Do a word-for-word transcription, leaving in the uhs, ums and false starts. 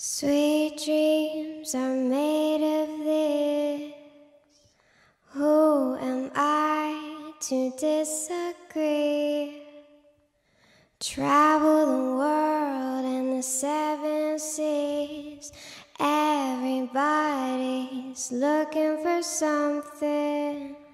Sweet dreams are made of this. Who am I to disagree? Travel the world and the seven seas. Everybody's looking for something.